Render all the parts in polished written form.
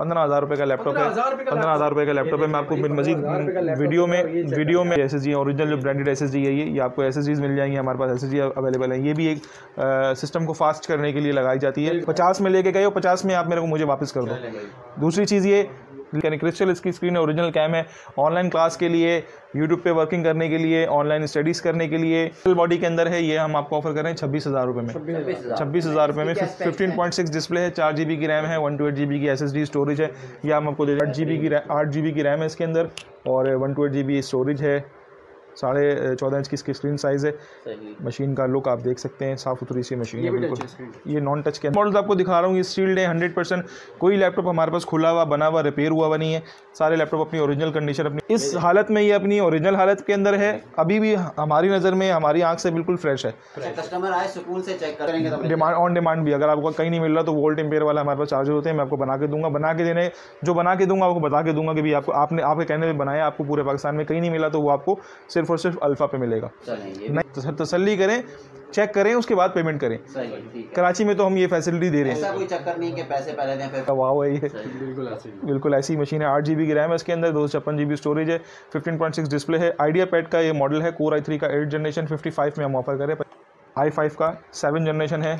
15,000 रुपये का लैपटॉप है। 15,000 रुपये का लैपटॉप है। मैं आपको मजीद वीडियो में एसएसडी ओरिजिनल जो ब्रांडेड एसएसडी है ये आपको एसएसडीज मिल जाएंगी। हमारे पास एसएसडी अवेलेबल है। ये भी एक सिस्टम को फास्ट करने के लिए लगाई जाती है। 50 में लेके गए हो, 50 में आप मेरे को मुझे वापस कर दो। दूसरी चीज़ ये क्रिस्टल इसकी स्क्रीन है, ओरिजिनल कैम है। ऑनलाइन क्लास के लिए, यूट्यूब पे वर्किंग करने के लिए, ऑनलाइन स्टडीज़ करने के लिए फुल बॉडी के अंदर है। ये हम आपको ऑफर कर रहे हैं 26,000 रुपये में। 26,000 रुपये में 15.6 डिस्प्ले है, 4 GB की रैम है, 128 GB की SSD स्टोरेज है। यह हम आपको 8 GB की रैम है इसके अंदर और 128 GB स्टोरेज है। 14.5 इंच की इसकी स्क्रीन साइज़ है। मशीन का लुक आप देख सकते हैं, साफ़ सुथरी सी मशीन है बिल्कुल। ये नॉन टच के मॉडल्स आपको दिखा रहा हूँ। ये सील्ड है 100%। कोई लैपटॉप हमारे पास खुला हुआ, बना हुआ, रिपेयर हुआ नहीं है। सारे लैपटॉप अपनी ओरिजिनल कंडीशन, अपनी इस हालत में, ये अपनी ओरिजिनल हालत के अंदर है। अभी भी हमारी नज़र में, हमारी आँख से बिल्कुल फ्रेश है। कस्टमर आए सुकून से चेक करेंगे। डिमांड ऑन डिमांड भी, अगर आपको कहीं नहीं मिल रहा तो वोल्ट एम्पेयर वाला हमारे पास चार्जर होते हैं। मैं आपको बना के दूंगा, बना के देने जो बना के दूंगा आपको बता के दूंगा कि भी आपको आपने आपके कहने पर बनाया। आपको पूरे पाकिस्तान में कहीं नहीं मिला तो वो आपको सिर्फ और सिर्फ अल्फा पे मिलेगा। नहीं तसल्ली करें, चेक करें, उसके बाद पेमेंट करें। कराची में तो हम ये फैसिलिटी दे रहे हैं। ऐसा कोई चक्कर नहीं कि पैसे पहले दें फिर वाह है। ये बिल्कुल ऐसी मशीन है। 8 GB की रैम है इसके अंदर, 256 GB स्टोरेज है, 15.6 डिस्प्ले है। आइडिया पैड का ये मॉडल है। कोर i3 का 8th जनरेशन 55 में हम ऑफर करें। i5 का 7th जनरेशन है,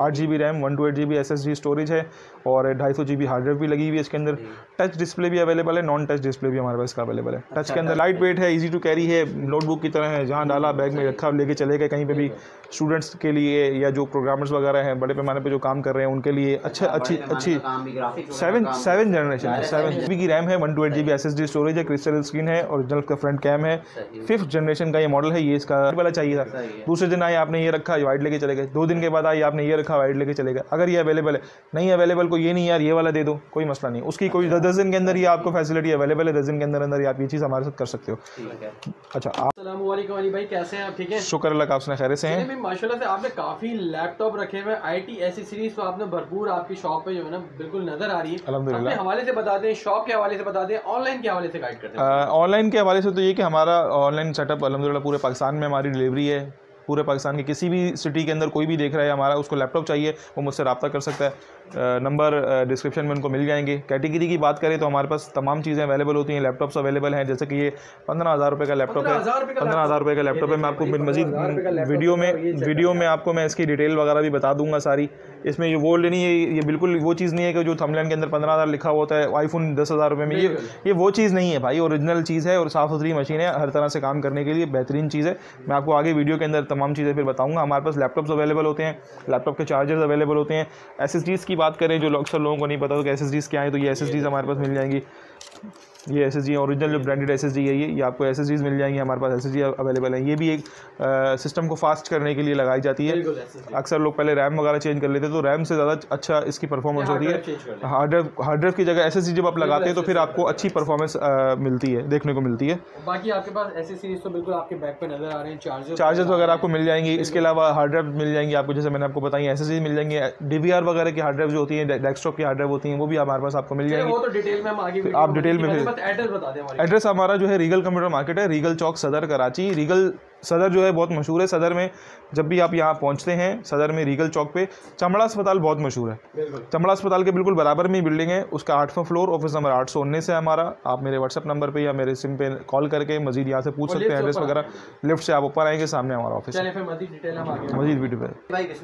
8 GB RAM, 128 GB SSD storage है और 250 GB हार्ड ड्राइव भी लगी हुई है इसके अंदर। टच डिस्प्ले भी अवेलेबल है, नॉन टच डिस्प्ले भी हमारे पास का अवेलेबल है। टच के अंदर लाइट वेट है, इजी टू कैरी है, नोटबुक की तरह है। जहाँ डाला बैग में रखा, लेके चले गए कहीं पे भी। स्टूडेंट्स के लिए या जो प्रोग्रामर्स वगैरह हैं, बड़े पैमाने पे जो काम कर रहे हैं उनके लिए अच्छा अच्छी 7th जनरेशन है। 7 GB की रैम है, 128 GB SSD स्टोरेज है, क्रिस्टल स्क्रीन है, ओरिजिनल का फ्रंट कैम है। 5th जनरेशन का ये मॉडल है। ये इसका वाला चाहिए था। दूसरे दिन आए आपने ये रखा, वाइट लेके चले गए। 2 दिन के बाद आई आपने रखा, वाइट लेके चले गए। अगर ये अवेलेबल है, नहीं अवेलेबल को ये नहीं यार ये वाला दे दो, कोई मसला नहीं। उसकी कोई 10 दिन के अंदर ही आपको फैसिलिटी अवेलेबल है। 10 दिन के अंदर ही आप ये चीज़ हमारे साथ कर सकते हो। अच्छा अस्सलामुअलैकुम अली भाई, कैसे हैं आप? ठीक है, शुक्र अल्लाह का, आपने खैर से हैं? माशाल्लाह से आपने काफ़ी लैपटॉप रखे हुए, IT एसेसरीज तो आपने भरपूर आपकी शॉप पर जो है ना बिल्कुल नजर आ रही है। अल्हम्दुलिल्लाह। हवाले से बता दें, शॉप के हवाले से बता दें, ऑनलाइन के हवाले से गाइड करते हैं। ऑनलाइन के हवाले से तो ये कि हमारा ऑनलाइन सेटअप अल्हम्दुलिल्लाह पूरे पाकिस्तान में हमारी डिलीवरी है। पूरे पाकिस्तान के किसी भी सिटी के अंदर कोई भी देख रहा है हमारा, उसको लैपटॉप चाहिए, वो मुझसे रब्ता कर सकता है। नंबर डिस्क्रिप्शन में उनको मिल जाएंगे। कैटेगरी की बात करें तो हमारे पास तमाम चीज़ें अवेलेबल होती हैं। लैपटॉप्स अवेलेबल हैं, जैसे कि ये 15,000 रुपये का लैपटॉप है। 15,000 रुपये का लैपटॉप है। मैं आपको मज़ीद वीडियो में आपको मैं इसकी डिटेल वगैरह भी बता दूंगा सारी। इसमें ये वो लेनी है, ये बिल्कुल वो चीज़ नहीं है कि जो थंबनेल के अंदर 15,000 लिखा होता है, आईफोन 10,000 रुपये में। ये वो चीज़ नहीं है भाई, ओरिजिनल चीज़ है और साफ़ सुथरी मशीन है। हर तरह से काम करने के लिए बेहतरीन चीज़ है। मैं आपको आगे वीडियो के अंदर तमाम चीज़ें फिर बताऊंगा। हमारे पास लैपटॉप्स अवेलेबल होते हैं, लैपटॉप के चार्जर्स अवेलेबल होते हैं। एसएसडीज़ की बात करें, जो अक्सर लोगों को नहीं पता तो कि एसएसडीज़ क्या है, तो ये एसएसडीज़ हमारे पास मिल जाएंगी। ये एसएसडी ओरिजिनल जो ब्रांडेड एसएसडी है ये आपको एसएसडीज़ मिल जाएंगी। हमारे पास एसएसडी अवेलेबल है। ये भी एक सिस्टम को फास्ट करने के लिए लगाई जाती है। अक्सर लोग पहले रैम वगैरह चेंज कर लेते हैं, तो रैम से ज़्यादा अच्छा इसकी परफॉर्मेंस होती है। हार्ड ड्राइव की जगह एसएसडी जब आप लगाते हैं तो फिर आपको अच्छी परफॉर्मेंस मिलती है, देखने को मिलती है। बाकी आपके पास एसएसडीज़ तो बिल्कुल आपके बैक पे नज़र आ रहे हैं। चार्जर्स वगैरह आपको मिल जाएंगी। इसके अलावा हार्ड ड्राइव मिल जाएंगी आपको, जैसे मैंने आपको बताई एसएसडी मिल जाएंगी। DVR वगैरह की हार्ड ड्राइव जो होती है, डेस्कटॉप की हार्ड ड्राइव होती है, वो भी हमारे पास आपको मिल जाएगी। आप डिटेल में एड्रेस बता दें। एड्रेस हमारा जो है रीगल कंप्यूटर मार्केट है, रीगल चौक सदर कराची। रीगल सदर जो है बहुत मशहूर है। सदर में जब भी आप यहाँ पहुँचते हैं, सदर में रीगल चौक पे चमड़ा अस्पताल बहुत मशहूर है। चमड़ा अस्पताल के बिल्कुल बराबर में ही बिल्डिंग है, उसका 8वां फ्लोर, ऑफिस नंबर 819 है हमारा। आप मेरे व्हाट्सअप नंबर पे या मेरे सिम पे कॉल करके मजीद यहाँ से पूछ सकते हैं एड्रेस वगैरह। लिफ्ट से आप ऊपर आएंगे, सामने हमारा ऑफिस है। मजीद वीडियो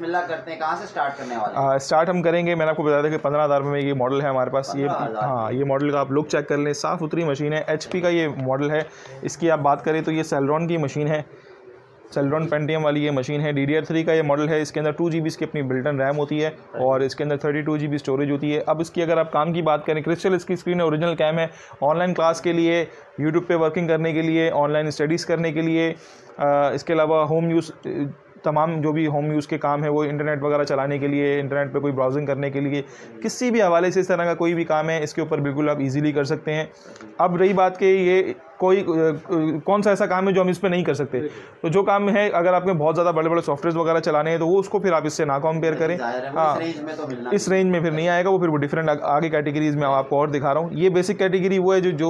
स्टार्ट हम करेंगे। मैंने आपको बताया था कि 15,000 रुपये में ये मॉडल है हमारे पास। ये हाँ, ये मॉडल का आप लुक चेक कर लें, साफ़ सुथरी मशीन है। HP का ये मॉडल है। इसकी आप बात करें तो ये सेलरॉन की मशीन है, सेलेरॉन पेंटियम वाली ये मशीन है। DDR3 का ये मॉडल है। इसके अंदर 2 GB इसकी अपनी बिल्टन रैम होती है और इसके अंदर 32 GB स्टोरेज होती है। अब इसकी अगर आप काम की बात करें, क्रिस्टल इसकी स्क्रीन है, ओरिजिनल कैम है। ऑनलाइन क्लास के लिए, यूट्यूब पे वर्किंग करने के लिए, ऑनलाइन स्टडीज़ करने के लिए, इसके अलावा होम यूज़, तमाम जो भी होम यूज़ के काम है वो, इंटरनेट वगैरह चलाने के लिए, इंटरनेट पे कोई ब्राउजिंग करने के लिए, किसी भी हवाले से इस तरह का कोई भी काम है इसके ऊपर बिल्कुल आप इजीली कर सकते हैं। अब रही बात कि ये कोई कौन सा ऐसा काम है जो हम इस पर नहीं कर सकते। तो जो काम है अगर आपके बहुत ज़्यादा बड़े बड़े सॉफ्टवेयर वगैरह चलाने हैं तो वो उसको फिर आप इससे ना कंपेयर करें। हाँ, इस रेंज में फिर नहीं आएगा वो, फिर वो डिफरेंट आगे कैटेगरीज में आपको और दिखा रहा हूँ। ये बेसिक कैटेगरी वो है जो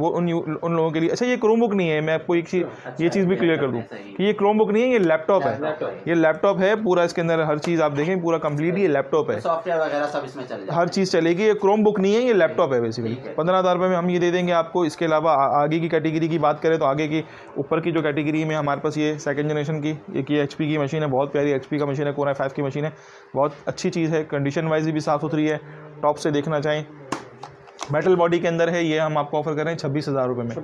वो उन लोगों के लिए। अच्छा, ये क्रोमबुक नहीं है, मैं आपको एक चीज़ ये चीज़ भी क्लियर कर दूँ कि ये क्रोमबुक नहीं है, ये लैपटॉप है। ये लैपटॉप है पूरा, इसके अंदर हर चीज़ आप देखें पूरा कंप्लीट ये लैपटॉप है, सॉफ्टवेयर वगैरह सब इसमें चलेगा, हर चीज़ चलेगी। ये क्रोमबुक नहीं है, ये लैपटॉप है। बेसिकली 15,000 रुपये में हम ये दे देंगे आपको। इसके अलावा आगे की कैटेगरी की बात करें तो आगे की ऊपर की जो कैटेगरी में हमारे पास ये सेकंड जनरेशन की एक ये HP की मशीन है, बहुत प्यारी HP का मशीन है, कोर i5 की मशीन है, बहुत अच्छी चीज़ है, कंडीशन वाइज भी साफ़ सुथरी है, टॉप से देखना चाहें। मेटल बॉडी के अंदर है, ये हम आपको ऑफर कर रहे हैं 26,000 रुपये में।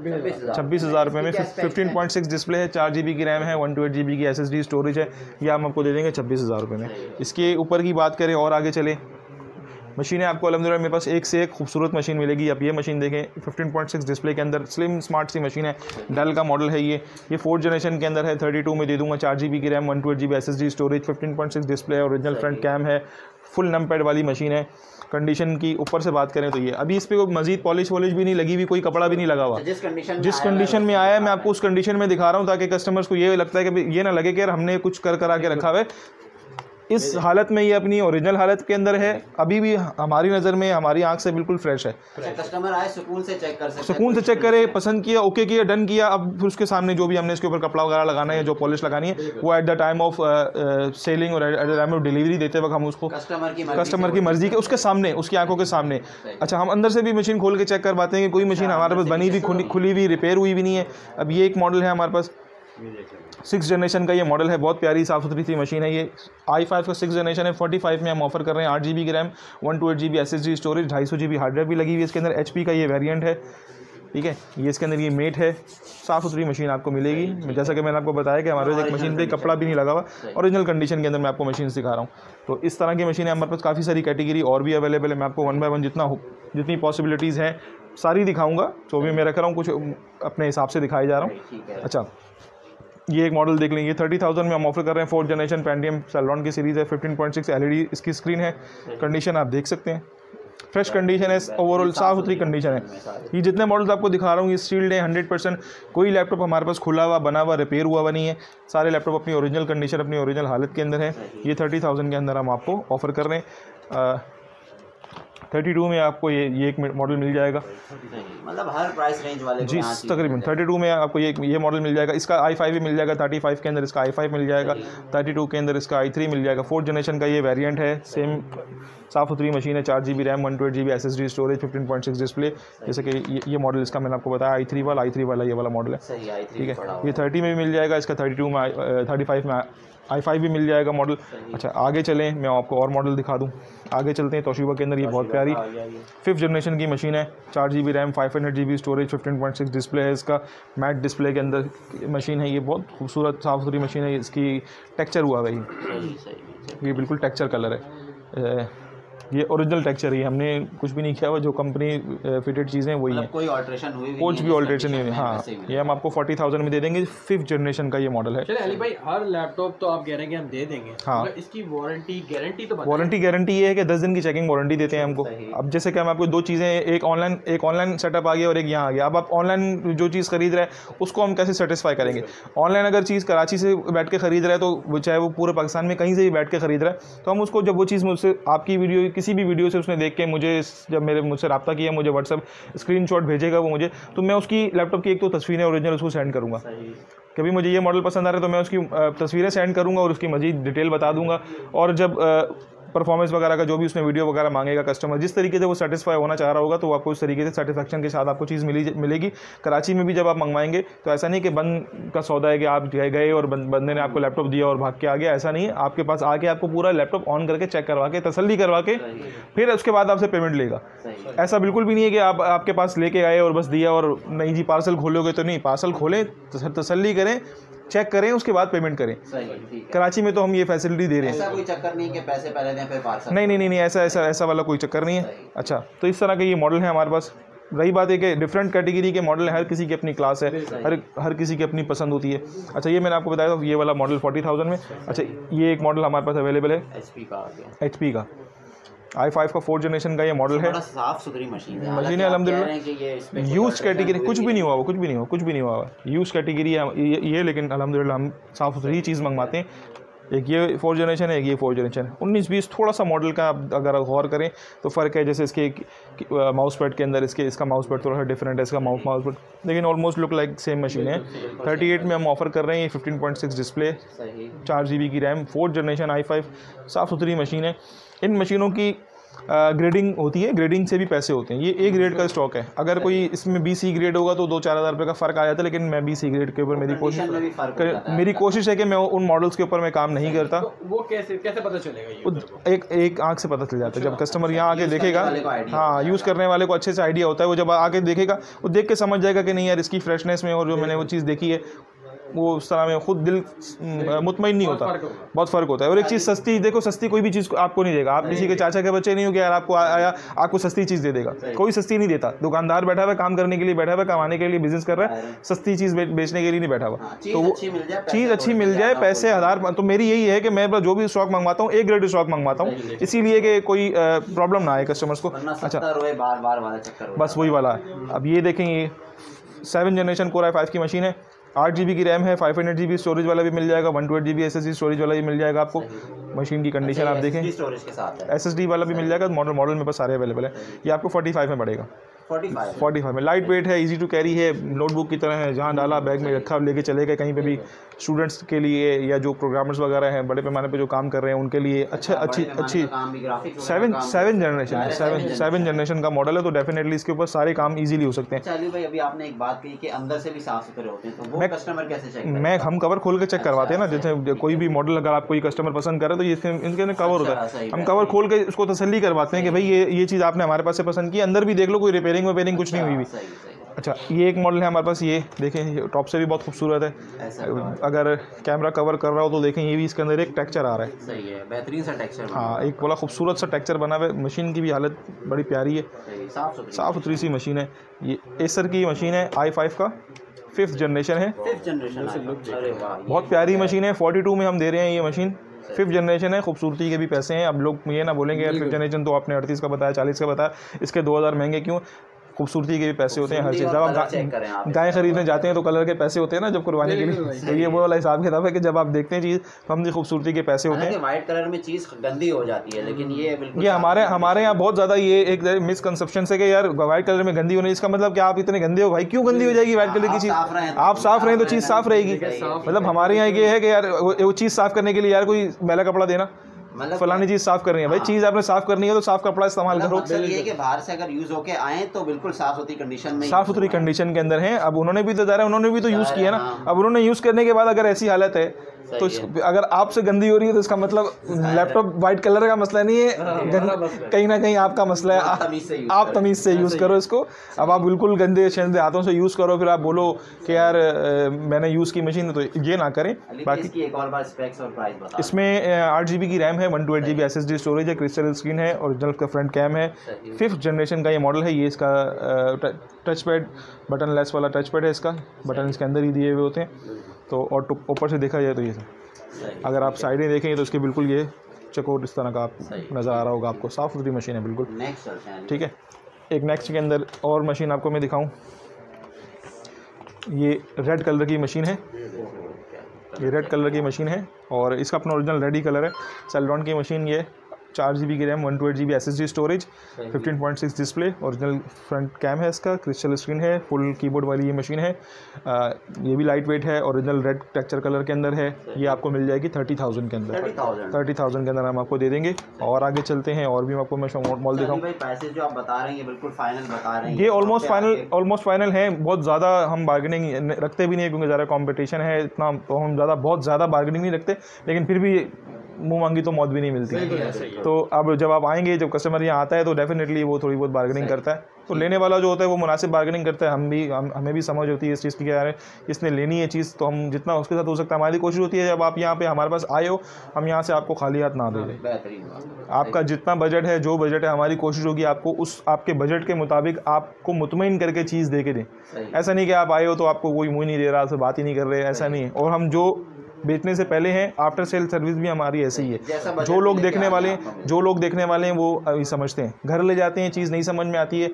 26,000 रुपये में 15.6 डिस्प्ले है, 4 GB की रैम है, 128 GB की SSD स्टोरेज है, ये हम आपको दे देंगे 26,000 रुपये में। इसके ऊपर की बात करें और आगे चले मशीनें आपको अलहमदुलिल्लाह मेरे पास एक से एक खूबसूरत मशीन मिलेगी। आप ये मशीन देखें 15.6 डिस्प्ले के अंदर, स्लिम स्मार्ट सी मशीन है, डेल का मॉडल है ये 4th जनरेशन के अंदर है, 32 में दे दूंगा, 4 GB की RAM, 128 GB SSD storage, 15.6 display, original front cam है, फुल नंपैड वाली मशीन है। कंडीशन की ऊपर से बात करें तो ये अभी इस पर कोई मजीद पॉलिश वॉलिश भी नहीं लगी हुई, कोई कपड़ा भी नहीं लगा हुआ, जिस कंडीशन में आया है मैं आपको उस कंडीशन में दिखा रहा हूँ ताकि कस्टमर्स को ये लगता है कि ये ना लगे कि हमने कुछ कर करा के रखा हुआ है। इस हालत में ये अपनी ओरिजिनल हालत के अंदर है, अभी भी हमारी नज़र में हमारी आंख से बिल्कुल फ्रेश है। कस्टमर आए सुकून से चेक कर सकते हैं, सुकून से चेक करे, पसंद किया, ओके किया, डन किया। अब फिर उसके सामने जो भी हमने इसके ऊपर कपड़ा वगैरह लगाना है, जो पॉलिश लगानी है, वो at the time of selling और at the time of delivery देते वक्त हम उसको कस्टमर की मर्जी के उसके सामने, उसकी आंखों के सामने। अच्छा, हम अंदर से भी मशीन खोल के चेक कर पाते हैं कि कोई मशीन हमारे पास बनी भी, खुली भी, रिपेयर हुई भी नहीं है। अब ये एक मॉडल है हमारे पास 6th जनरेशन का, ये मॉडल है, बहुत प्यारी साफ सुथरी सी मशीन है। ये i5 का 6th जनरेशन है, 45 में हम ऑफर कर रहे हैं, 8 GB की RAM, 128 GB SSD storage, 250 GB hardware भी लगी हुई है इसके अंदर। HP का ये वेरिएंट है, ठीक है, ये इसके अंदर ये मेट है, साफ़ सुथरी मशीन आपको मिलेगी। जैसा कि मैंने आपको बताया कि हमारे एक मशीन पे कपड़ा भी नहीं लगा हुआ, ओरिजिनल कंडीशन के अंदर मैं आपको मशीन दिखा रहा हूँ। तो इस तरह की मशीन है हमारे पास, काफ़ी सारी कैटेगरी और भी अवेलेबल है। मैं आपको 1 by 1 जितनी पॉसिबिलिटीज़ हैं सारी दिखाऊँगा, जो भी मैं रख रहा हूँ कुछ अपने हिसाब से दिखाया जा रहा हूँ। अच्छा, ये एक मॉडल देख लेंगे, 30,000 में हम ऑफर कर रहे हैं, 4th जनरेशन पेंटियम सेलेरॉन की सीरीज़ है, 15.6 LED इसकी स्क्रीन है, कंडीशन आप देख सकते हैं, फ्रेश कंडीशन है, ओवरऑल साफ सुथरी कंडीशन है। ये जितने मॉडल्स आपको दिखा रहा हूँ ये सील्ड है 100%, कोई लैपटॉप हमारे पास खुला हुआ, बना हुआ, रिपेयर हुआ नहीं है, सारे लैपटॉप अपनी ओरिजिनल कंडीशन, अपनी ओरिजिनल हालत के अंदर है। ये 30,000 के अंदर हम आपको ऑफ़र कर रहे हैं। 32 में आपको ये एक मॉडल मिल जाएगा, मतलब हर प्राइस रेंज वाले जी तकरीबन। 32 में आपको ये मॉडल मिल जाएगा, इसका i5 भी मिल जाएगा, 35 के अंदर इसका i5 मिल जाएगा, 32 के अंदर इसका i3 मिल जाएगा। 4th जनरेशन का ये वेरिएंट है, सेम साफ़ सुथरी मशीन है, 4 GB RAM, 128 GB SSD storage, 15.6 display, जैसे कि ये मॉडल इसका मैंने आपको बताया i3 वाला ये वाला मॉडल है, ठीक है। ये 30 में भी मिल जाएगा इसका, 32 में, 35 में i5 भी मिल जाएगा मॉडल। अच्छा, आगे चलें, मैं आपको और मॉडल दिखा दूं। आगे चलते हैं, तोशिबा के अंदर ये बहुत प्यारी 5th जनरेशन की मशीन है, 4 GB RAM, 500 GB storage, 15.6 display है इसका, मैट डिस्प्ले के अंदर मशीन है, ये बहुत खूबसूरत साफ़ सुथरी मशीन है, इसकी टेक्चर हुआ है, ये बिल्कुल टेक्चर कलर है, ये ओरिजिनल टेक्चर ही, हमने कुछ भी नहीं किया हुआ, जो कंपनी फिटेड चीज़ें हैं वही है, कोई ऑल्ट्रेशन हुई कुछ भी ऑल्ट्रेशन नहीं हुई। हाँ, ये हम आपको 40,000 में दे देंगे, 5th जनरेशन का ये मॉडल है। चले अली भाई, हर लैपटॉप तो आप कह रहे हैं कि हम दे देंगे, हाँ, इसकी वारंटी गारंटी तो वारंटी गारंटी ये है कि 10 दिन की चेकिंग वारंटी देते हैं हमको। अब जैसे कि हम आपको दो चीज़ें, एक ऑनलाइन सेटअप आ गया और एक यहाँ आ गया। अब आप ऑनलाइन जो चीज़ खरीद रहे हैं उसको हम कैसे सेटिस्फाई करेंगे? ऑनलाइन अगर चीज़ कराची से बैठ के खरीद रहा है तो चाहे वो पूरे पाकिस्तान में कहीं से भी बैठ के खरीद रहा है, तो हम उसको जब वो चीज़ मुझसे आपकी वीडियो किसी भी वीडियो से उसने देख के मुझसे राब्ता किया, मुझे व्हाट्सअप स्क्रीनशॉट भेजेगा वो मुझे, तो मैं उसकी लैपटॉप की एक तो तस्वीरें ओरिजिनल उसको सेंड करूँगा। कभी मुझे ये मॉडल पसंद आ रहा है तो मैं उसकी तस्वीरें सेंड करूँगा और उसकी मज़ीद डिटेल बता दूँगा, और जब परफॉर्मेंस वगैरह का जो भी उसने वीडियो वगैरह मांगेगा कस्टमर, जिस तरीके से वो सेटिस्फाई होना चाह रहा होगा तो आपको उस तरीके से सेटिस्फेक्शन के साथ आपको चीज़ मिलेगी। कराची में भी जब आप मंगवाएंगे तो ऐसा नहीं कि बंद का सौदा है कि आप गए और बंदे ने आपको लैपटॉप दिया और भाग के आ गया, ऐसा नहीं है। आपके पास आके आपको पूरा लैपटॉप ऑन करके चेक करवा के तसल्ली करवा के फिर उसके बाद आपसे पेमेंट लेगा। ऐसा बिल्कुल भी नहीं है कि आपके पास लेके आए और बस दिया और नहीं जी पार्सल खोलोगे, तो नहीं, पार्सल खोलें, तसल्ली करें, चेक करें, उसके बाद पेमेंट करें। कराची में तो हम ये फैसिलिटी दे रहे हैं। ऐसा कोई चक्कर नहीं कि पैसे पहले दें फिर पार्सल। नहीं, ऐसा वाला कोई चक्कर नहीं है। अच्छा, तो इस तरह के ये मॉडल है हमारे पास। रही बात है कि डिफरेंट कैटेगरी के मॉडल हैं, हर किसी की अपनी क्लास है, हर किसी की अपनी पसंद होती है। अच्छा, ये मैंने आपको बताया था ये वाला मॉडल 40,000 में। अच्छा, ये एक मॉडल हमारे पास अवेलेबल है HP का i5 का 4th जनरेशन का ये मॉडल है, साफ सुथरी मशीन है अल्हम्दुलिल्लाह। यूज कैटेगरी कुछ भी नहीं हुआ, कुछ भी नहीं हुआ यूज कैटेगरी ये, लेकिन अल्हम्दुलिल्लाह हम साफ सुथरी चीज़ मंगवाते हैं। एक ये 4th जनरेशन है, एक ये 4th जनरेशन है। 19-20 थोड़ा सा मॉडल का अगर गौर करें तो फ़र्क है, जैसे इसके माउस पैड के अंदर इसका माउस पैड थोड़ा सा डिफरेंट है, इसका माउस पैड, लेकिन almost look like same machine है। 38 में हम ऑफर कर रहे हैं, 15.6 डिस्प्ले, 4 GB की रैम, 4th जनरेशन i5, साफ़ सुथरी मशीन है। इन मशीनों की ग्रेडिंग होती है, ग्रेडिंग से भी पैसे होते हैं। ये A ग्रेड का स्टॉक है, अगर कोई इसमें BC ग्रेड होगा तो 2-4 हज़ार रुपये का फ़र्क आ जाता है, लेकिन मैं BC ग्रेड के ऊपर मेरी कोशिश है कि मैं उन मॉडल्स के ऊपर मैं काम नहीं करता। वो कैसे पता चलेगा? एक आँख से पता चल जाता है, जब कस्टमर यहाँ आके देखेगा। हाँ, यूज़ करने वाले को अच्छे से आइडिया होता है, वो जब आके देखेगा वो देख के समझ जाएगा कि नहीं यार इसकी फ्रेशनेस में और जो मैंने वो चीज़ देखी है वो उस तरह में खुद दिल मुतमईन नहीं होता, बहुत फ़र्क होता है। और एक चीज़ सस्ती, देखो सस्ती कोई भी चीज़ को आपको नहीं देगा, आप किसी के चाचा के बच्चे नहीं हो कि यार आपको आया आपको सस्ती चीज़ दे देगा, कोई सस्ती नहीं देता। दुकानदार बैठा हुआ काम करने के लिए बैठा हुआ, कमाने के लिए बिजनेस कर रहा है, सस्ती चीज़ बेचने के लिए नहीं बैठा हुआ। तो वो चीज़ अच्छी मिल जाए, पैसे आधार। तो मेरी यही है कि मैं जो भी स्टॉक मंगवाता हूँ एक ग्रेड स्टॉक मंगवाता हूँ, इसीलिए कि कोई प्रॉब्लम ना आए कस्टमर्स को। अच्छा, बस वही वाला। अब ये देखेंगे 7th जनरेशन कोर i5 की मशीन है, 8 GB की रैम है, 500 GB स्टोरेज वाला भी मिल जाएगा, 128 GB SSD स्टोरेज वाला भी मिल जाएगा आपको। मशीन की कंडीशन आप देखें, स्टोरेज के साथ है, SSD वाला भी मिल जाएगा। मॉडल में बस सारे अवेलेबल है। ये आपको 45 में पड़ेगा, 45 में। लाइट वेट है, इजी टू कैरी है, नोटबुक की तरह है, जहाँ डाला बैग में रखा लेके चले गए कहीं पे भी। स्टूडेंट्स के लिए या जो प्रोग्रामर्स वगैरह हैं बड़े पैमाने पे जो काम कर रहे हैं उनके लिए अच्छी 7th जनरेशन का मॉडल है, तो डेफिनेटली इसके ऊपर सारे काम ईजिली हो सकते हैं। चलिए भाई, अभी आपने एक बात कही कि अंदर से भी साफ सुथरे होते हैं, तो वो कस्टमर कैसे चेक करता है? मैं हम कवर खोल के चेक करवाते हैं ना, जैसे कोई भी मॉडल अगर आपको कस्टमर पसंद करे तो ये इनके अंदर कवर होता है, हम कवर खोल के उसको तसल्ली करवाते हैं कि भाई ये चीज़ आपने हमारे पास से पसंद की, अंदर भी देख लो, कोई रिपेयरिंग कुछ नहीं हुई। अच्छा, ये एक मॉडल है हमारे पास, ये देखें टॉप से भी बहुत खूबसूरत है। अगर कैमरा कवर कर रहा हो तो देखें, ये भी इसके अंदर एक टेक्सचर आ रहा है, सही है, बेहतरीन सा टेक्सचर। हाँ, एक बड़ा खूबसूरत सा टेक्सचर बना हुआ है। मशीन की भी हालत बड़ी प्यारी है, साफ़ सुथरी सी मशीन है। ये एसर की मशीन है, i5 का 5th जनरेशन है, बहुत प्यारी मशीन है। 42 में हम दे रहे हैं ये मशीन, 5th जनरेशन है, खूबसूरती के भी पैसे हैं। अब लोग ये ना बोलेंगे यार 5th जनरेशन तो आपने 38 का बताया, 40 का बताया, इसके 2000 महंगे क्यों? खूबसूरती के भी पैसे होते हैं हर चीज़। जब आप गाय खरीदने जाते हैं तो कलर के पैसे होते हैं ना जब कुर्बानी के लिए, तो ये वो वाला हिसाब किताब है कि जब आप देखते हैं चीज़ तो हमने खूबसूरती के पैसे होते हैं। वाइट कलर में चीज़ गंदी हो जाती है, लेकिन ये बिल्कुल, ये हमारे यहाँ बहुत ज़्यादा ये एक मिसकनसेप्शन है कि यार वाइट कलर में गंदी होने, इसका मतलब कि आप इतने गंदे हो। भाई क्यों गंदी हो जाएगी वाइट कलर की चीज़? आप साफ रहें तो चीज़ साफ रहेगी। मतलब हमारे यहाँ ये है कि यार वो चीज़ साफ़ करने के लिए यार कोई मैला कपड़ा देना, फलानी चीज़ साफ़ करनी है। भाई चीज़ आपने साफ़ करनी है तो साफ कपड़ा इस्तेमाल करो। ये कि बाहर से अगर यूज़ होके आए तो बिल्कुल साफ सुथरी कंडीशन में, साफ सुथरी कंडीशन के अंदर हैं। अब उन्होंने भी तो ज़रा उन्होंने भी तो यूज़ किया ना, अब उन्होंने यूज़ करने के बाद अगर ऐसी हालत है तो अगर आपसे गंदी हो रही है तो इसका मतलब लैपटॉप वाइट कलर का मसला नहीं है, कहीं ना कहीं आपका मसला है। आप तमीज़ से यूज़ करो इसको। अब आप बिल्कुल गंदे शंदे हाथों से यूज़ करो, फिर आप बोलो कि यार मैंने यूज़ की मशीन, तो ये ना करें। बाकी इसमें 8 GB की रैम है, 128 GB SSD स्टोरेज है, क्रिस्टल स्क्रीन है, ओरिजिनल का फ्रंट कैम है, 5th जनरेशन का ये मॉडल है। ये इसका टच पैड, बटन लेस वाला टच पैड है, इसका बटन इसके अंदर ही दिए हुए होते हैं। तो और ऊपर से देखा जाए तो ये सर, अगर आप साइडें देखेंगे तो इसके बिल्कुल ये चकोर इस तरह का आप नज़र आ रहा होगा आपको। साफ़ सुथरी मशीन है बिल्कुल, ठीक है। एक नेक्स्ट के अंदर और मशीन आपको मैं दिखाऊं, ये रेड कलर की मशीन है, ये रेड कलर की मशीन है और इसका अपना ओरिजिनल रेड ही कलर है। सेलरॉन की मशीन, ये 4 GB की RAM, 128 GB SSD storage, 15.6 display, original front cam है, इसका क्रिस्टल स्क्रीन है, फुल कीबोर्ड वाली ये मशीन है। ये भी लाइट वेट है, ओरिजिनल रेड टेक्सचर कलर के अंदर है। ये आपको मिल जाएगी 30,000 के अंदर, 30,000 के अंदर हम आपको दे देंगे। और आगे चलते हैं, और भी आपको मैं मॉल दिखाऊँ। पैसे जो आप बता रहे हैं ये बिल्कुल फाइनल बता रहे हैं, ये ऑलमोस्ट फाइनल है। बहुत ज़्यादा हम बार्गेनिंग रखते भी नहीं क्योंकि ज़्यादा कॉम्पिटिशन है, इतना हम ज़्यादा बहुत ज़्यादा बार्गेनिंग नहीं रखते, लेकिन फिर भी मुँह मांगी तो मौत भी नहीं मिलती है। तो अब जब आप आएंगे, जब कस्टमर यहाँ आता है तो डेफिनेटली वो थोड़ी बहुत बार्गेनिंग करता है, तो लेने वाला जो होता है वो मुनासिब बार्गेनिंग करता है। हमें भी समझ होती है इस चीज़ की, यार इसने लेनी है चीज़, तो हम जितना उसके साथ हो सकता है हमारी कोशिश होती है। जब आप यहाँ पे हमारे पास आए हो, हम यहाँ से आपको खाली हाथ ना दे दें। आपका जितना बजट है, जो बजट है, हमारी कोशिश होगी आपको उस आपके बजट के मुताबिक आपको मुतमईन करके चीज़ दे के दें। ऐसा नहीं कि आप आए हो तो आपको कोई मुँह नहीं दे रहा, आपसे बात ही नहीं कर रहे, ऐसा नहीं है। और हम जो बेचने से पहले है, आफ्टर सेल सर्विस भी हमारी ऐसी ही है। जो लोग देखने वाले हैं वो अभी समझते हैं, घर ले जाते हैं, चीज़ नहीं समझ में आती है,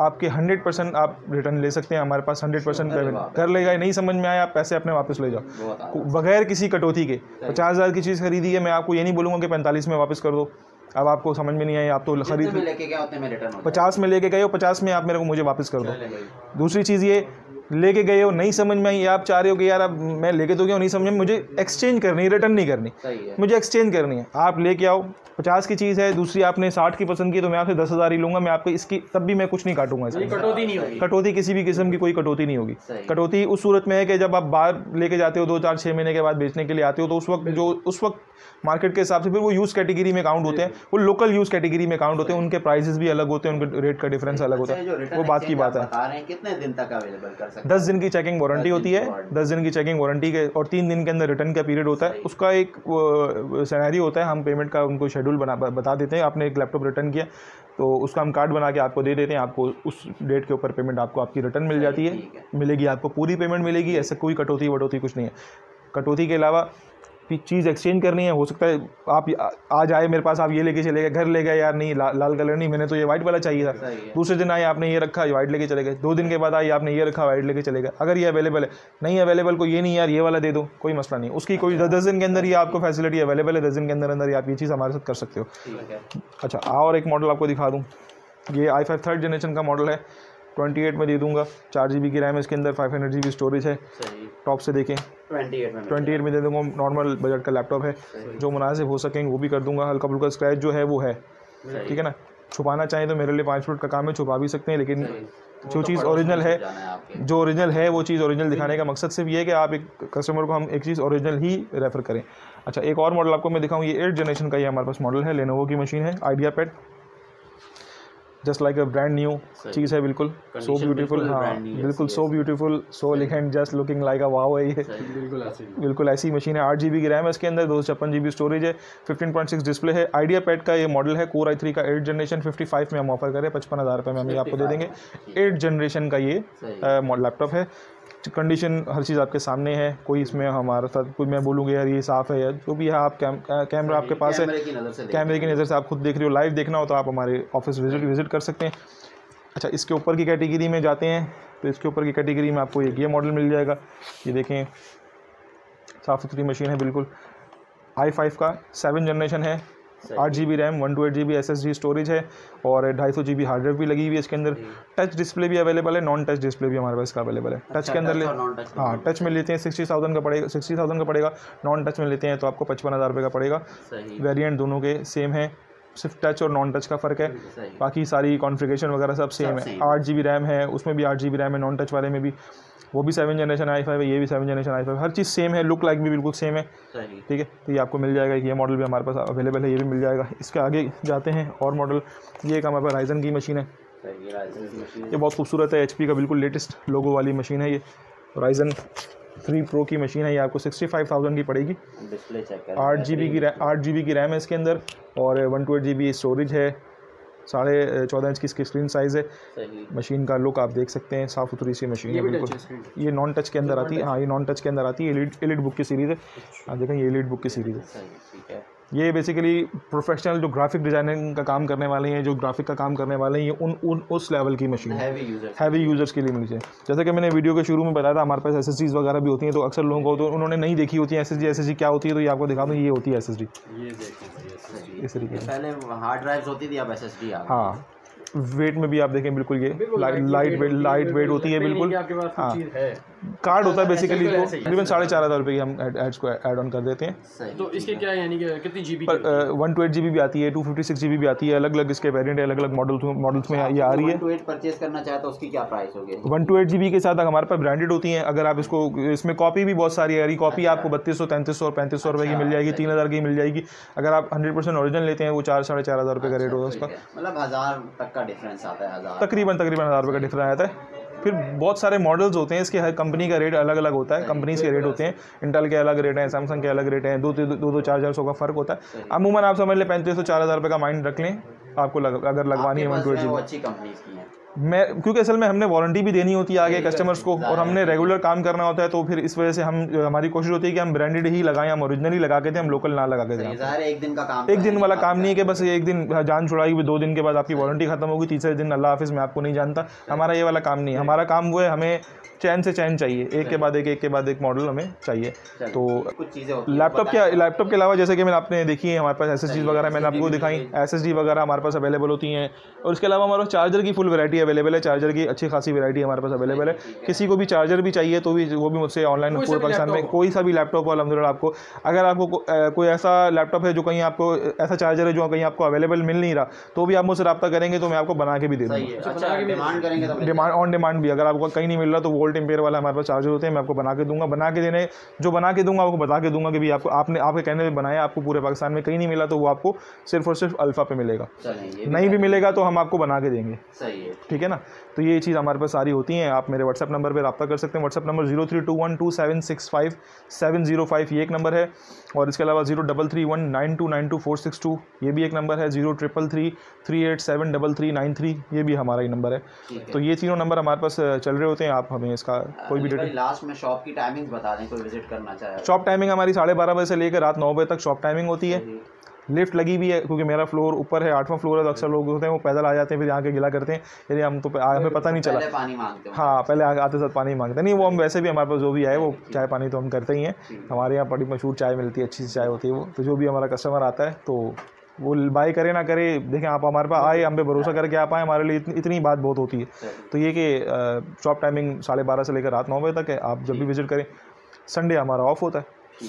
आपके 100% आप रिटर्न ले सकते हैं। हमारे पास 100% पेमेंट, घर ले गए नहीं समझ में आया, आप पैसे अपने वापस ले जाओ बगैर किसी कटौती के। 50,000 की चीज़ खरीदी है, मैं आपको ये नहीं बोलूँगा कि 45 में वापस कर दो। अब आपको समझ में नहीं आई, आप तो खरीद लेके गए उतने में रिटर्न हो, 50 में लेके गए हो, 50 में आप मुझे वापस कर दो। दूसरी चीज़ ये, लेके गए हो नहीं समझ में आई, आप चाह रहे हो कि यार अब मैं लेके तो गया नहीं समझ में, मुझे एक्सचेंज करनी है, रिटर्न नहीं करनी, मुझे एक्सचेंज करनी है। आप लेके आओ, 50 की चीज़ है, दूसरी आपने 60 की पसंद की, तो मैं आपसे 10,000 ही लूँगा, मैं आपको इसकी तब भी मैं कुछ नहीं काटूंगा, इसकी कटौती नहीं होगी, कटौती किसी भी किस्म की कोई कटौती नहीं होगी। कटौती उस सूरत में है कि जब आप बाहर लेके जाते हो 2-4-6 महीने के बाद बेचने के लिए आते हो, तो उस वक्त मार्केट के हिसाब से फिर वो यूज़ कैटेगरी में काउंट होते हैं, वो लोकल यूज़ कैटेगरी में काउंट होते हैं, उनके प्राइसेस भी अलग होते हैं, उनके रेट का डिफरेंस अलग होता है, वो बात की बात है। कितने दिन तक अवेलेबल कर सकते हैं? 10 दिन की चेकिंग वारंटी होती है, 10 दिन की चेकिंग वारंटी के, और 3 दिन के अंदर रिटर्न का पीरियड होता है। उसका एक सिनेरियो होता है, हम पेमेंट का उनको शेड्यूल बता देते हैं। आपने एक लैपटॉप रिटर्न किया तो उसका हम कार्ड बना के आपको दे देते हैं, आपको उस डेट के ऊपर पेमेंट आपको आपकी रिटर्न मिल जाती है, मिलेगी, आपको पूरी पेमेंट मिलेगी, ऐसे कोई कटौती वटौती कुछ नहीं है। कटौती के अलावा चीज़ एक्सचेंज करनी है, हो सकता है आप आज आए मेरे पास, आप ये लेके चले गए, घर ले गए, यार नहीं लाल कलर नहीं, मैंने तो ये वाइट वाला चाहिए था, दूसरे दिन आए आपने ये रखा, ये वाइट लेके चले गए, 2 दिन के बाद आए आपने ये रखा, वाइट लेके चले गए। अगर ये अवेलेबल है, नहीं अवेलेबल, को ये नहीं यार ये वाला दे दो, कोई मसला नहीं, उसकी कोई 10 दिन के अंदर ही आपको फैसिलिटी अवेलेबल है, 10 दिन के अंदर आप ये चीज़ हमारे साथ कर सकते हो। अच्छा, और एक मॉडल आपको दिखा दूँ, ये i5 3rd जनरेशन का मॉडल है, 28 में दे दूंगा, 4 GB की रैम है इसके अंदर, 500 GB स्टोरेज है, टॉप से देखें 28 में दे दूंगा। नॉर्मल बजट का लैपटॉप है, जो मुनासिब हो सकेंगे वो भी कर दूंगा, हल्का फुल्का स्क्रैच जो है वो है, ठीक है ना, छुपाना चाहें तो मेरे लिए 5 मिनट का काम है, छुपा भी सकते हैं, लेकिन जो चीज़ ओरिजिनल है, जो ओरिजिनल है वो चीज़ ओरिजिनल दिखाने का मकसद सिर्फ ये है कि आप एक कस्टमर को हम एक चीज़ ओरिजिनल ही रेफर करें। अच्छा, एक और मॉडल आपको मैं दिखाऊँ, ये 8 जनरेशन का ही हमारे पास मॉडल है, लेनोवो की मशीन है, IdeaPad, just like a brand new चीज़ है, बिल्कुल सो ब्यूटीफुल, हाँ बिल्कुल so beautiful, so elegant, just looking like a wow है ये, बिल्कुल ऐसी मशीन है। 8 GB की रैम है इसके अंदर, 256 GB स्टोरेज है, 15.6 डिस्प्ले है। आइडियापैड का ये मॉडल है, कोर i3 का 8 जनरेशन 55 में हम ऑफर करें, 55,000 रुपये में हम ये आपको दे देंगे। 8 जनरेशन का ये लैपटॉप है, कंडीशन हर चीज़ आपके सामने है, कोई इसमें हमारा साथ कोई मैं बोलूँगा यार ये साफ़ है यार जो भी है, आप कैमरा आपके पास है, कैमरे की नज़र से आप खुद देख रहे हो, लाइव देखना हो तो आप हमारे ऑफिस विजिट कर सकते हैं। अच्छा, इसके ऊपर की कैटेगरी में जाते हैं तो इसके ऊपर की कैटेगरी में आपको एक ये मॉडल मिल जाएगा, ये देखें साफ़ सुथरी मशीन है बिल्कुल, i5 का 7 जनरेशन है, 8 GB RAM, 128 GB SSD storage है और 250 GB हार्ड ड्राइव भी लगी हुई है इसके अंदर, टच डिस्प्ले भी अवेलेबल है, नॉन टच डिस्प्ले भी हमारे पास का अवेलेबल है। टच के अंदर ले, हाँ टच में लेते हैं 60,000 का पड़ेगा, 60,000 का पड़ेगा, नॉन टच में लेते हैं तो आपको 55,000 रुपये का पड़ेगा। वेरिएंट दोनों के सेम है, सिर्फ टच और नॉन टच का फ़र्क है, बाकी सारी कॉन्फ़िगरेशन वगैरह सब सेम है। 8 GB रैम है, उसमें भी 8 GB रैम है, नॉन टच वाले में भी, वो भी 7 जनरेशन i5 है, ये भी 7 जनरेशन i5, हर चीज़ सेम है, लुक लाइक भी बिल्कुल सेम है, ठीक है। तो ये आपको मिल जाएगा, ये मॉडल भी हमारे पास अवेलेबल है, ये भी मिल जाएगा। इसके आगे जाते हैं और मॉडल, ये एक हमारे पास राइजन की मशीन है, ये बहुत खूबसूरत है, HP का बिल्कुल लेटेस्ट लोगो वाली मशीन है, ये राइजन 3 Pro की मशीन है, ये आपको 65,000 की पड़ेगी। 8 GB की रैम है इसके अंदर और 128 GB स्टोरेज है, 14.5 इंच की इसकी स्क्रीन साइज़ है। मशीन का लुक आप देख सकते हैं, साफ़ सुथरी सी मशीन है बिल्कुल, ये नॉन टच के अंदर आती है, हाँ ये नॉन टच के अंदर आती है, एलिट बुक की सीरीज़ है, आप देखें ये एलिट बुक की सीरीज़ है। ये बेसिकली प्रोफेशनल जो ग्राफिक डिज़ाइनिंग का काम करने वाले हैं, जो ग्राफिक का काम करने वाले हैं, ये उस लेवल की मशीन है, हैवी यूज़र्स के लिए मिली है। जैसे कि मैंने वीडियो के शुरू में बताया था, हमारे पास SSDs वगैरह भी होती हैं, तो अक्सर लोगों को तो उन्होंने नहीं देखी होती है SSD क्या होती है, तो ये आपको दिखा दूँ, ये होती है SSD, इस तरीके से पहले हार्ड ड्राइव होती थी, अब SSD। हाँ, वेट में भी आप देखें बिल्कुल, ये लाइट वेट होती है बिल्कुल, हाँ कार्ड होता है बेसिकली, तो तकरीबन 4,500 रुपये की हम एड्स को ऐड ऑन कर देते हैं। तो इसके क्या यानी कि कितनी जीबी, 128 GB भी आती है, 256 GB भी आती है, अलग अलग इसके वेरिएंट है, अलग अलग मॉडल्स में ये आ रही है। 128 परचेस करना चाहे तो उसकी क्या प्राइस होगी? 128 GB के साथ हमारे पास ब्रांडेड होती हैं, अगर आप इसको, इसमें कॉपी भी बहुत सारी आ रही, कॉपी आपको 3,200, 3,500 और 3,500 रुपये की मिल जाएगी, 3,000 की मिल जाएगी। अगर आप 100% ओरिजिनल लेते हैं वो 4,000-4,500 रुपये का रेट होगा उसका, मतलब 1,000 तक का डिफरेंस आता है, तकरीबन 1,000 रुपये का डिफरेंस आता है। फिर बहुत सारे मॉडल्स होते हैं इसके, हर कंपनी का रेट अलग अलग होता है, कंपनीज़ के रेट होते हैं, इंटेल के अलग रेट हैं, सैमसंग के अलग रेट हैं, 2-2, 400 का फ़र्क होता है। अमूमन आप समझ लें 3,500-4,000 रुपये का माइंड रख लें, आपको अगर लगवानी है 128 GB अच्छी कंपनीज की है। मैं क्योंकि असल में हमने वारंटी भी देनी होती है आगे कस्टमर्स को और हमने रेगुलर काम करना होता है, तो फिर इस वजह से हमारी कोशिश होती है कि हम ब्रांडेड ही लगाएं, हम ओरिजिनली लगा के थे, हम लोकल ना लगा के थे। एक दिन का काम, एक दिन वाला काम नहीं है कि बस एक दिन जान छुड़ाई हुई, 2 दिन के बाद आपकी वारंटी खत्म होगी, तीसरे दिन अल्लाह हाफिज़ मैं आपको नहीं जानता। हमारा ये वाला काम नहीं है, हमारा काम वो है हमें चैन से चैन चाहिए, एक के बाद एक मॉडल हमें चाहिए। तो कुछ चीज़ें लैपटॉप के अलावा जैसे कि मैंने आपने देखी है हमारे पास एसएसडी वगैरह मैंने आपको दिखाई, एसएसडी वगैरह हमारे पास अवेलेबल होती हैं, और इसके अलावा हमारे चार्जर की फुल वैरायटी अवेलेबल है, चार्जर की अच्छी खासी वैरायटी हमारे पास अवेलेबल है। किसी को भी चार्जर भी चाहिए तो भी वो भी मुझसे ऑनलाइन पूरे पाकिस्तान में कोई सा भी लैपटॉप हो अल्हम्दुलिल्लाह आपको, अगर आपको कोई ऐसा लैपटॉप है जो कहीं आपको ऐसा चार्जर है जो कहीं आपको अवेलेबल मिल नहीं रहा तो भी आप मुझसे रब्ता करेंगे तो मैं आपको बना के भी दे दूँगा। डिमांड ऑन डिमांड भी अगर आपको कहीं नहीं मिल रहा तो वोल्ट एम्पेयर वाला हमारे पास चार्जर होते हैं, मैं आपको बना के दूंगा। बना के देने जो बना के दूंगा आपको बता के दूंगा कि भी आपको आपने आपके कहने पे बनाया, आपको पूरे पाकिस्तान में कहीं नहीं मिला तो वो आपको सिर्फ और सिर्फ अल्फा पे मिलेगा, नहीं भी मिलेगा तो हम आपको बना के देंगे। सही है, ठीक है ना। तो ये चीज़ हमारे पास सारी होती हैं। आप मेरे व्हाट्सअप नंबर पर रब्ता कर सकते हैं, व्हाट्सअप नंबर 0321276570 ये एक नंबर है, और इसके अलावा 0331929462 ये भी एक नंबर है, 033338733393 ये भी हमारा ही नंबर है। तो ये तीनों नंबर हमारे पास चल रहे होते हैं। आप हमें इसका कोई भी डिटेल लास्ट में शॉप की टाइमिंग्स बता दें, कोई विजिट करना चाहे। शॉप टाइमिंग हमारी 12:30 बजे से लेकर रात 9 बजे तक शॉप टाइमिंग होती है। लिफ्ट लगी भी है क्योंकि मेरा फ्लोर ऊपर है, 8वां फ्लोर है, तो अक्सर लोग होते हैं वो पैदल आ जाते हैं, फिर यहाँ के गिला करते हैं, यानी हम तो हमें पता नहीं चला, पानी मांगते हैं। हाँ, पहले आते साथ पानी मांगते नहीं, वो हम वैसे भी हमारे पास जो भी आए वो चाय पानी तो हम करते ही हैं। हमारे यहाँ बड़ी मशहूर चाय मिलती है, अच्छी सी चाय होती है वो, तो जो भी हमारा कस्टमर आता है तो वो बाई करे ना करे, देखें आप हमारे पास आए, हम पे भरोसा करके आप आए, हमारे लिए इतनी बात बहुत होती है। तो ये कि शॉप टाइमिंग 12:30 से लेकर रात 9 बजे तक है। आप जब भी विजिट करें। संडे हमारा ऑफ होता है,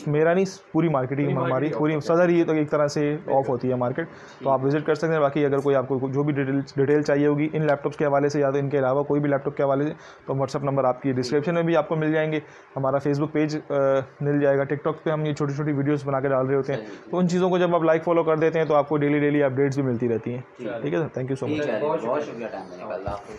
मेरा नहीं पूरी मार्केटिंग हमारी पूरी सदर ही तो एक तरह से ऑफ होती है मार्केट, तो आप विजिट कर सकते हैं। बाकी अगर कोई आपको जो भी डिटेल चाहिए होगी इन लैपटॉप्स के हवाले से या तो इनके अलावा कोई भी लैपटॉप के हवाले से, तो व्हाट्सअप नंबर आपकी डिस्क्रिप्शन में भी आपको मिल जाएंगे, हमारा फेसबुक पेज मिल जाएगा, टिकटॉक पे हम ये छोटी छोटी वीडियोज़ बना के डाल रहे होते हैं, तो उन चीज़ों को जब आप लाइक फॉलो कर देते हैं तो आपको डेली अपडेट्स भी मिलती रहती हैं। ठीक है sir, thank you so much, बहुत शुक्रिया।